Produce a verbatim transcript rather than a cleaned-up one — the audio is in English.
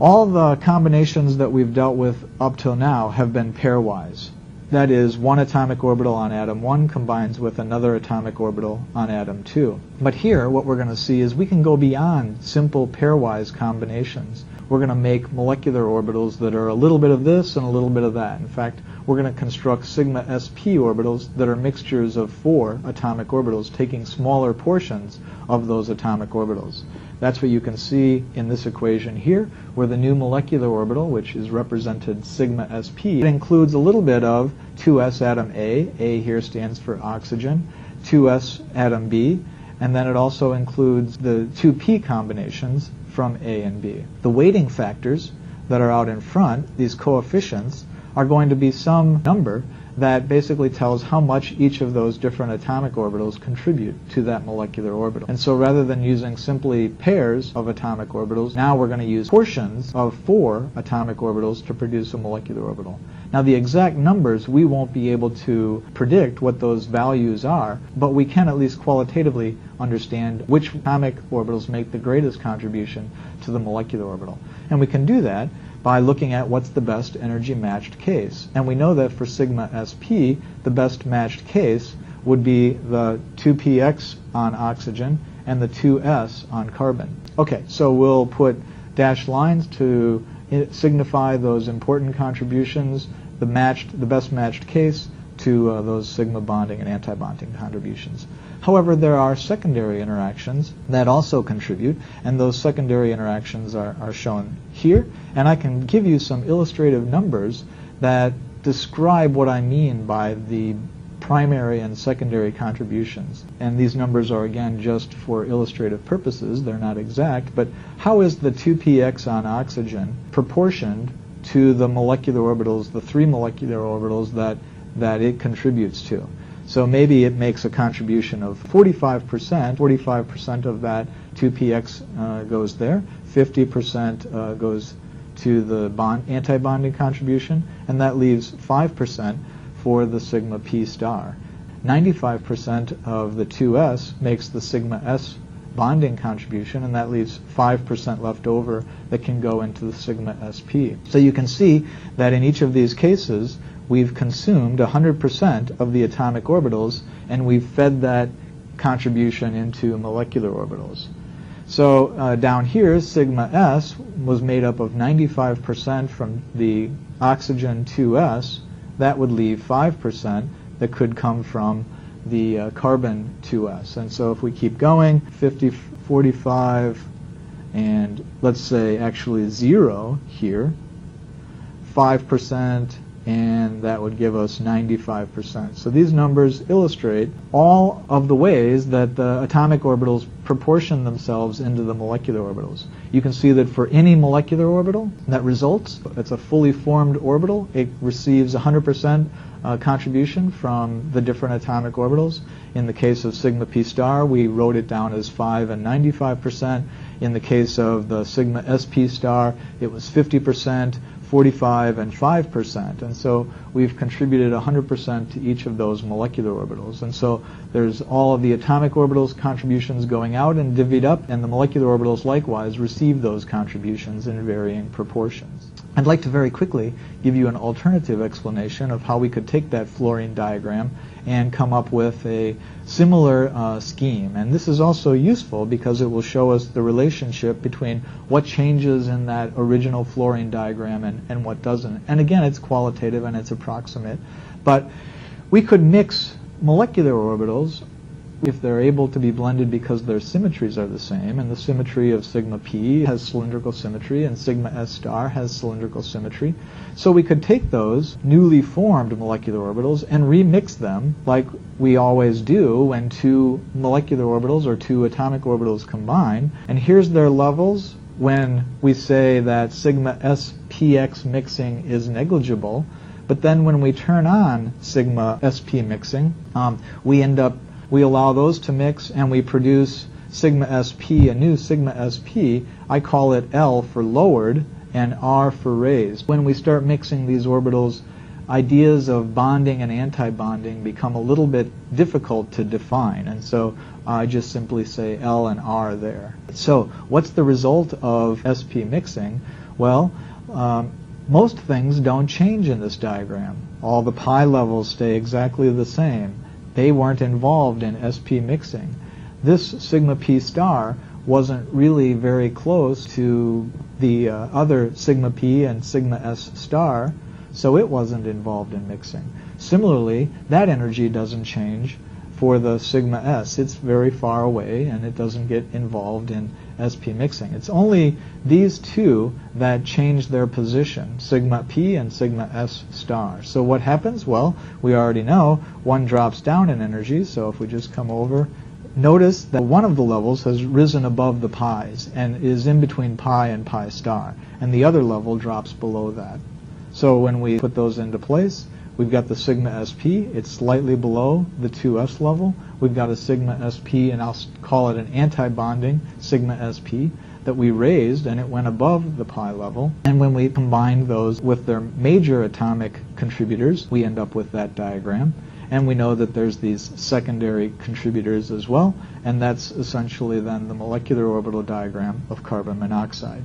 All the combinations that we've dealt with up till now have been pairwise. That is, one atomic orbital on atom one combines with another atomic orbital on atom two. But here, what we're going to see is we can go beyond simple pairwise combinations. We're going to make molecular orbitals that are a little bit of this and a little bit of that. In fact, we're going to construct sigma sp orbitals that are mixtures of four atomic orbitals, taking smaller portions of those atomic orbitals. That's what you can see in this equation here, where the new molecular orbital, which is represented sigma sp, it includes a little bit of two s atom A. A here stands for oxygen, two s atom B, and then it also includes the two p combinations from A and B. The weighting factors that are out in front, these coefficients, are going to be some number that basically tells how much each of those different atomic orbitals contribute to that molecular orbital. And so rather than using simply pairs of atomic orbitals, now we're going to use portions of four atomic orbitals to produce a molecular orbital. Now the exact numbers, we won't be able to predict what those values are, but we can at least qualitatively understand which atomic orbitals make the greatest contribution to the molecular orbital. And we can do that by looking at what's the best energy matched case. And we know that for sigma sp, the best matched case would be the two p x on oxygen and the two s on carbon. Okay, so we'll put dashed lines to signify those important contributions, the matched, the best matched case to uh, those sigma bonding and anti-bonding contributions. However, there are secondary interactions that also contribute, and those secondary interactions are, are shown here. And I can give you some illustrative numbers that describe what I mean by the primary and secondary contributions. And these numbers are, again, just for illustrative purposes. They're not exact, but how is the two p x on oxygen proportioned to the molecular orbitals, the three molecular orbitals that that it contributes to? So maybe it makes a contribution of forty-five percent. forty-five percent of that two p x uh, goes there. fifty percent uh, goes to the bond, anti-bonding contribution, and that leaves five percent for the sigma p star. ninety-five percent of the two s makes the sigma s bonding contribution, and that leaves five percent left over that can go into the sigma sp. So you can see that in each of these cases, we've consumed one hundred percent of the atomic orbitals, and we've fed that contribution into molecular orbitals. So uh, down here, sigma s was made up of ninety-five percent from the oxygen two s. That would leave five percent that could come from the uh, carbon two s. And so if we keep going, fifty, forty-five, and let's say actually zero here, five percent, and that would give us ninety-five percent. So these numbers illustrate all of the ways that the atomic orbitals proportion themselves into the molecular orbitals. You can see that for any molecular orbital that results, it's a fully formed orbital. It receives one hundred percent uh, contribution from the different atomic orbitals. In the case of sigma p star, we wrote it down as five and ninety-five percent. In the case of the sigma sp star, it was fifty percent, forty-five, and five percent. And so we've contributed one hundred percent to each of those molecular orbitals. And so there's all of the atomic orbitals contributions going out and divvied up, and the molecular orbitals likewise receive those contributions in varying proportions. I'd like to very quickly give you an alternative explanation of how we could take that fluorine diagram and come up with a similar uh, scheme. And this is also useful because it will show us the relationship between what changes in that original fluorine diagram and, and what doesn't. And again, it's qualitative and it's approximate. But we could mix molecular orbitals if they're able to be blended because their symmetries are the same, and the symmetry of sigma p has cylindrical symmetry and sigma s star has cylindrical symmetry. So we could take those newly formed molecular orbitals and remix them like we always do when two molecular orbitals or two atomic orbitals combine. And here's their levels when we say that sigma spx mixing is negligible. But then when we turn on sigma sp mixing, um, we end up we allow those to mix, and we produce sigma sp, a new sigma sp. I call it L for lowered and R for raised. When we start mixing these orbitals, ideas of bonding and anti-bonding become a little bit difficult to define, and so I just simply say L and R there. So what's the result of sp mixing? Well, um, most things don't change in this diagram. All the pi levels stay exactly the same. They weren't involved in S P mixing. This sigma p star wasn't really very close to the uh, other sigma p and sigma s star, so it wasn't involved in mixing. Similarly, that energy doesn't change for the sigma s. It's very far away, and it doesn't get involved in S P mixing. It's only these two that change their position, sigma p and sigma s star. So what happens? Well, we already know one drops down in energy, so if we just come over, notice that one of the levels has risen above the pi's and is in between pi and pi star, and the other level drops below that. So when we put those into place, we've got the sigma S P, it's slightly below the two S level. We've got a sigma S P, and I'll call it an antibonding sigma S P, that we raised, and it went above the pi level. And when we combine those with their major atomic contributors, we end up with that diagram. And we know that there's these secondary contributors as well, and that's essentially then the molecular orbital diagram of carbon monoxide.